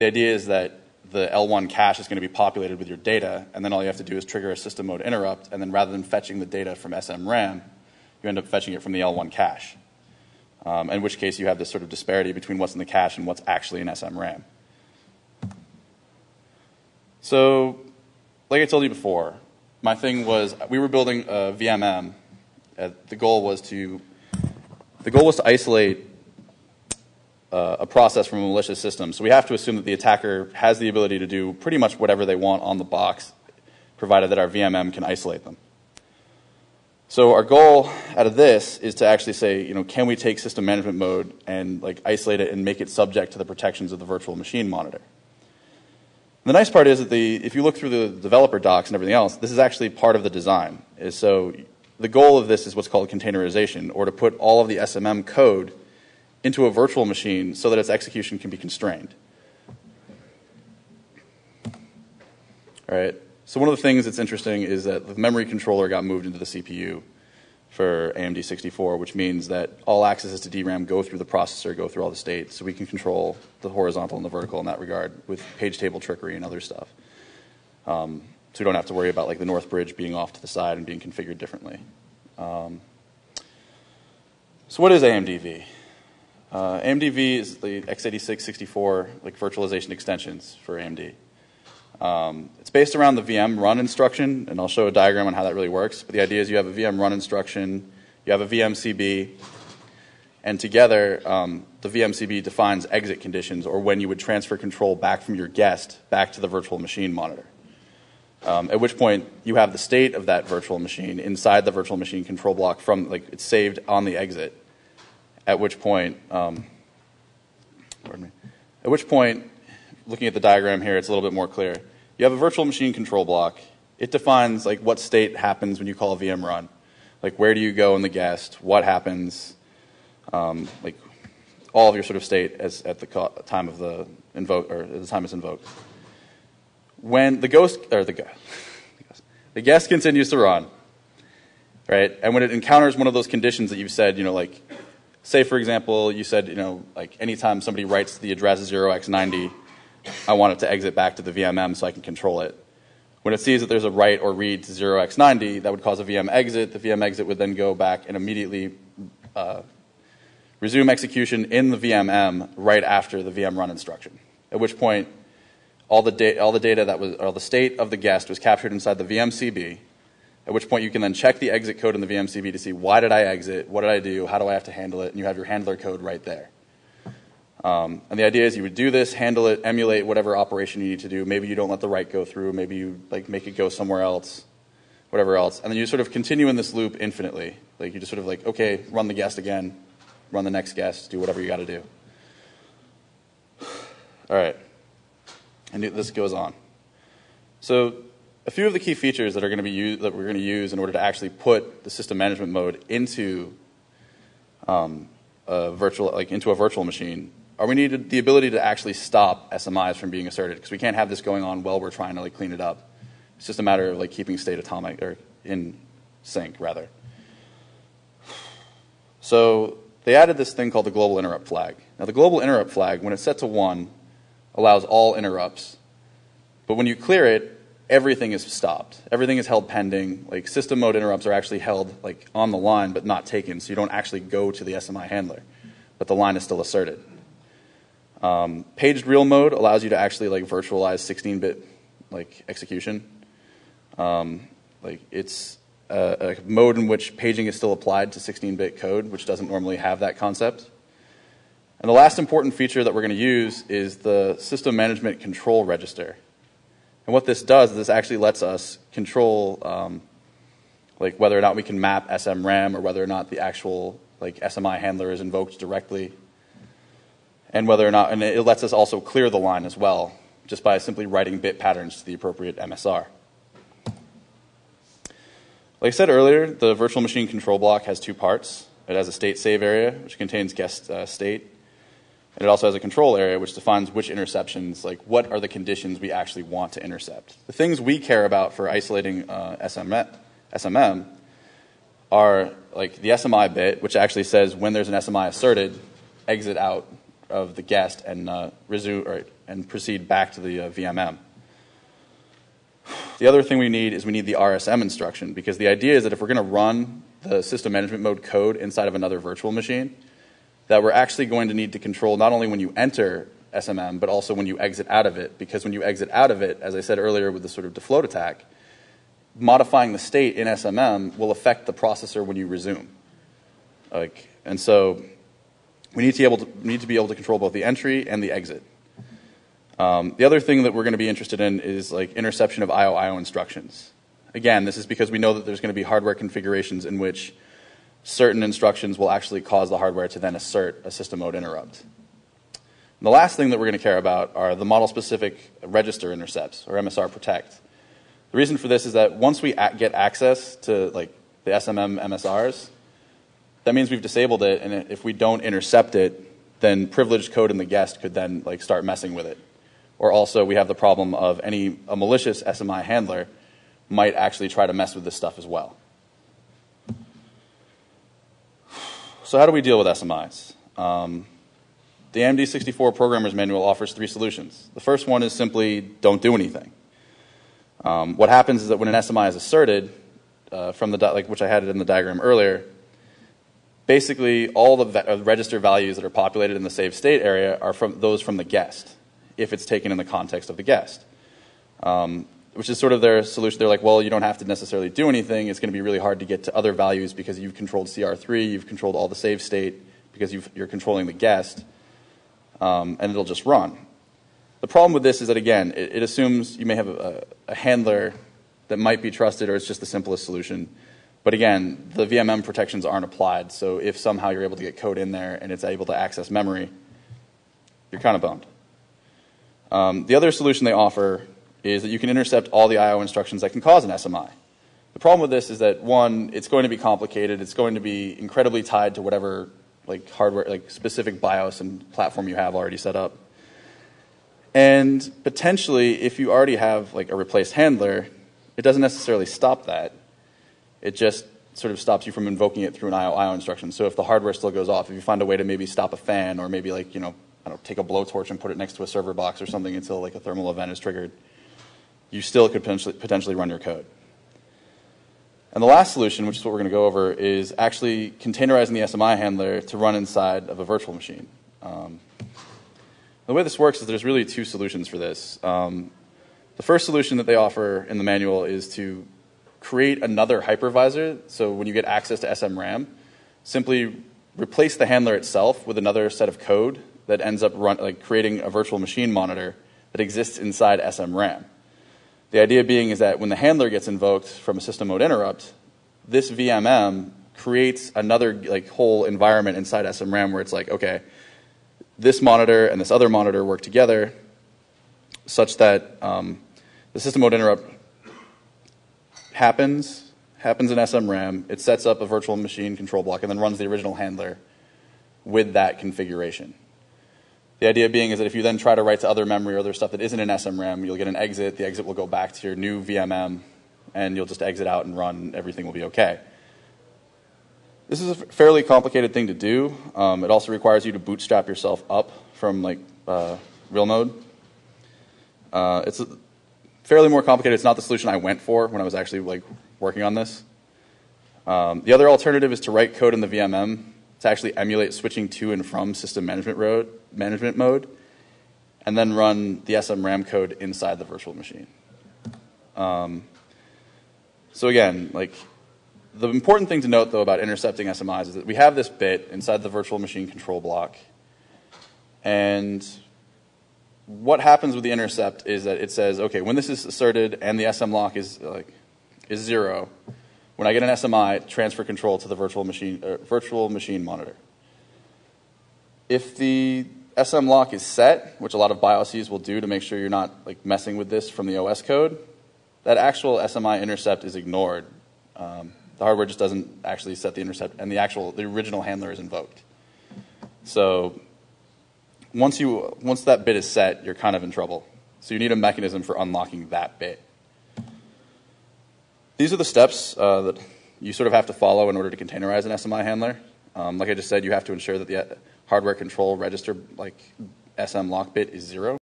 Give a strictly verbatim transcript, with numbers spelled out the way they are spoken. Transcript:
The idea is that the L one cache is going to be populated with your data, and then all you have to do is trigger a system mode interrupt, and then rather than fetching the data from S M RAM, you end up fetching it from the L one cache. Um, in which case you have this sort of disparity between what's in the cache and what's actually in S M RAM. So, like I told you before, my thing was, we were building a V M M. Uh, the goal was to, the goal was to isolate uh, a process from a malicious system. So we have to assume that the attacker has the ability to do pretty much whatever they want on the box, provided that our V M M can isolate them. So our goal out of this is to actually say, you know, can we take system management mode and like isolate it and make it subject to the protections of the virtual machine monitor? The nice part is that the, if you look through the developer docs and everything else, this is actually part of the design. So the goal of this is what's called containerization, or to put all of the S M M code into a virtual machine so that its execution can be constrained. All right. So one of the things that's interesting is that the memory controller got moved into the C P U for A M D sixty-four, which means that all accesses to D RAM go through the processor, go through all the states, so we can control the horizontal and the vertical in that regard with page table trickery and other stuff. Um, so we don't have to worry about like the north bridge being off to the side and being configured differently. Um, so what is A M D V? Uh, A M D V is the x eighty-six sixty-four like virtualization extensions for A M D. Um, it's based around the V M run instruction, and I'll show a diagram on how that really works. But the idea is you have a V M run instruction, you have a V M C B, and together um, the V M C B defines exit conditions, or when you would transfer control back from your guest back to the virtual machine monitor. Um, at which point you have the state of that virtual machine inside the virtual machine control block from, like, it's saved on the exit. At which point, um, pardon me, at which point, looking at the diagram here, it's a little bit more clear. You have a virtual machine control block. It defines like what state happens when you call a V M run, like where do you go in the guest, what happens, um, like all of your sort of state as at the time of the invoke or the time it's invoked. When the ghost or the the guest continues to run, right, and when it encounters one of those conditions that you've said, you know, like say for example, you said, you know, like anytime somebody writes the address zero x ninety. I want it to exit back to the V M M so I can control it. When it sees that there's a write or read to zero x ninety, that would cause a V M exit. The V M exit would then go back and immediately uh, resume execution in the V M M right after the V M run instruction, at which point all the, da all the data that was, or the state of the guest was captured inside the V M C B, at which point you can then check the exit code in the V M C B to see why did I exit, what did I do, how do I have to handle it, and you have your handler code right there. Um, and the idea is you would do this, handle it, emulate whatever operation you need to do. Maybe you don't let the write go through. Maybe you like make it go somewhere else, whatever else. And then you sort of continue in this loop infinitely. Like you just sort of like, okay, run the guest again, run the next guest, do whatever you got to do. All right. And this goes on. So a few of the key features that are going to be used, that we're going to use in order to actually put the system management mode into um, a virtual, like into a virtual machine. Or we needed the ability to actually stop S M Is from being asserted, because we can't have this going on while we're trying to like clean it up. It's just a matter of like keeping state atomic or in sync rather. So they added this thing called the global interrupt flag. Now the global interrupt flag, when it's set to one, allows all interrupts, but when you clear it, everything is stopped. Everything is held pending. Like system mode interrupts are actually held like on the line but not taken, so you don't actually go to the S M I handler, but the line is still asserted. Um, paged real mode allows you to actually like virtualize sixteen bit like execution. Um, like it's a, a mode in which paging is still applied to sixteen bit code, which doesn't normally have that concept. And the last important feature that we're going to use is the system management control register. And what this does is this actually lets us control um, like whether or not we can map S M RAM, or whether or not the actual like S M I handler is invoked directly. And whether or not, and it lets us also clear the line as well, just by simply writing bit patterns to the appropriate M S R. Like I said earlier, the virtual machine control block has two parts. It has a state save area, which contains guest uh, state, and it also has a control area, which defines which interceptions, like what are the conditions we actually want to intercept. The things we care about for isolating uh, S M M are like the S M I bit, which actually says when there's an S M I asserted, exit out of the guest and uh, resume or, and proceed back to the uh, V M M. The other thing we need is we need the R S M instruction, because the idea is that if we're going to run the system management mode code inside of another virtual machine, that we're actually going to need to control not only when you enter S M M, but also when you exit out of it, because when you exit out of it, as I said earlier with the sort of defloat attack, modifying the state in S M M will affect the processor when you resume. Like, and so we need to, able to, need to be able to control both the entry and the exit. Um, the other thing that we're going to be interested in is like interception of I O I O instructions. Again, this is because we know that there's going to be hardware configurations in which certain instructions will actually cause the hardware to then assert a system mode interrupt. And the last thing that we're going to care about are the model-specific register intercepts, or M S R protect. The reason for this is that once we get access to like the S M M M S Rs, that means we've disabled it, and if we don't intercept it, then privileged code in the guest could then like start messing with it. Or also we have the problem of any a malicious S M I handler might actually try to mess with this stuff as well. So how do we deal with S M Is? Um, the A M D sixty-four Programmer's Manual offers three solutions. The first one is simply don't do anything. Um, what happens is that when an S M I is asserted, uh, from the like which I had it in the diagram earlier, basically all the register values that are populated in the save state area are from those from the guest, if it's taken in the context of the guest, um, which is sort of their solution. They're like, well, you don't have to necessarily do anything. It's going to be really hard to get to other values because you've controlled C R three, you've controlled all the save state because you've, you're controlling the guest, um, and it'll just run. The problem with this is that, again, it, it assumes you may have a, a handler that might be trusted, or it's just the simplest solution. But again, the V M M protections aren't applied, so if somehow you're able to get code in there and it's able to access memory, you're kind of bummed. Um, the other solution they offer is that you can intercept all the I O instructions that can cause an S M I. The problem with this is that, one, it's going to be complicated. It's going to be incredibly tied to whatever like hardware, like specific BIOS and platform you have already set up. And potentially, if you already have like a replaced handler, it doesn't necessarily stop that. It just sort of stops you from invoking it through an I O I O instruction. So if the hardware still goes off, if you find a way to maybe stop a fan, or maybe like, you know, I don't know, take a blowtorch and put it next to a server box or something until like a thermal event is triggered, you still could potentially, potentially run your code. And the last solution, which is what we're going to go over, is actually containerizing the S M I handler to run inside of a virtual machine. Um, the way this works is there's really two solutions for this. Um, the first solution that they offer in the manual is to create another hypervisor. So when you get access to S M RAM, simply replace the handler itself with another set of code that ends up run, like creating a virtual machine monitor that exists inside S M RAM. The idea being is that when the handler gets invoked from a system mode interrupt, this V M M creates another like whole environment inside S M RAM where it's like, okay, this monitor and this other monitor work together such that um, the system mode interrupt happens, happens in S M RAM, it sets up a virtual machine control block and then runs the original handler with that configuration. The idea being is that if you then try to write to other memory or other stuff that isn't in S M RAM, you'll get an exit, the exit will go back to your new V M M, and you'll just exit out and run, everything will be okay. This is a fairly complicated thing to do. Um, it also requires you to bootstrap yourself up from like uh, real mode. Uh, it's fairly more complicated. It's not the solution I went for when I was actually like working on this. Um, the other alternative is to write code in the V M M to actually emulate switching to and from system management road, management mode, and then run the S M RAM code inside the virtual machine. Um, so again, like the important thing to note though about intercepting S M Is is that we have this bit inside the virtual machine control block, and what happens with the intercept is that it says, okay, when this is asserted and the S M lock is like is zero, when I get an S M I, transfer control to the virtual machine, uh, virtual machine monitor. If the S M lock is set, which a lot of BIOSes will do to make sure you're not like messing with this from the O S code, that actual S M I intercept is ignored. Um, the hardware just doesn't actually set the intercept, and the actual the original handler is invoked. So once you once that bit is set, you're kind of in trouble. So you need a mechanism for unlocking that bit. These are the steps uh, that you sort of have to follow in order to containerize an S M I handler. Um, like I just said, you have to ensure that the hardware control register, like S M lock bit, is zero.